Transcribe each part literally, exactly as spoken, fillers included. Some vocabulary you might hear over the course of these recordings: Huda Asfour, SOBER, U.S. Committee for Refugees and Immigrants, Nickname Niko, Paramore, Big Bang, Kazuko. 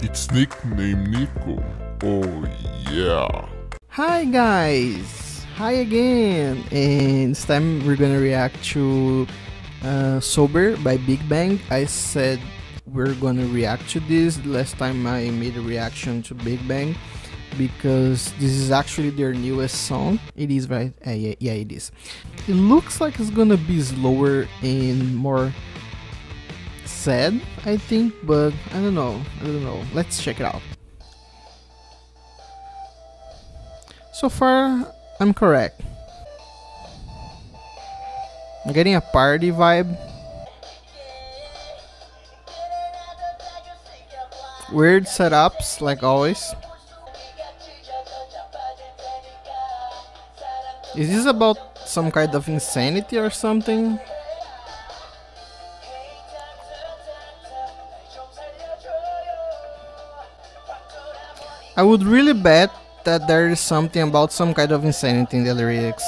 It's NicknameNiko. Oh yeah. Hi guys. Hi again. And this time we're gonna react to uh, SOBER by Big Bang. I said we're gonna react to this last time I made a reaction to Big Bang, because this is actually their newest song. It is, right? Uh, yeah, yeah, it is. It looks like it's gonna be slower and more sad, I think, but I don't know. I don't know. Let's check it out. So far, I'm correct. I'm getting a party vibe. Weird setups, like always. Is this about some kind of insanity or something? I would really bet that there is something about some kind of insanity in the lyrics.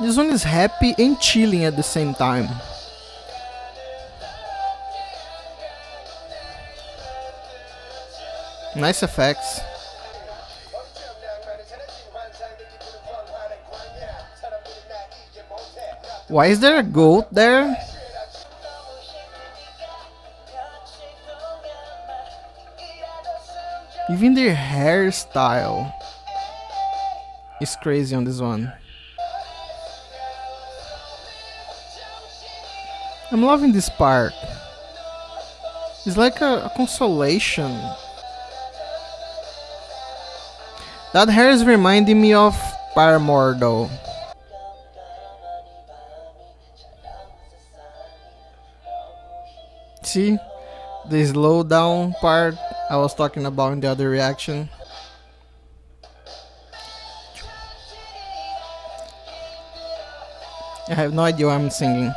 This one is happy and chilling at the same time. Nice effects. Why is there a goat there? Even their hairstyle is crazy on this one. I'm loving this part. It's like a, a consolation. That hair is reminding me of Paramore though. See? The slow down part I was talking about in the other reaction. I have no idea why I'm singing.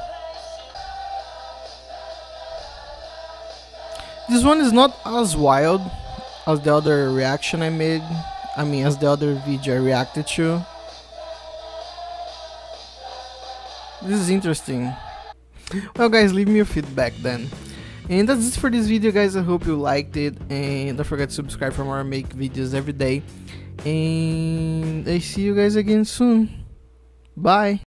This one is not as wild as the other reaction I made. I mean, as the other video I reacted to. This is interesting. Well guys, leave me your feedback then. And that's it for this video guys, I hope you liked it, and don't forget to subscribe for more. I make videos every day, and I see you guys again soon. Bye!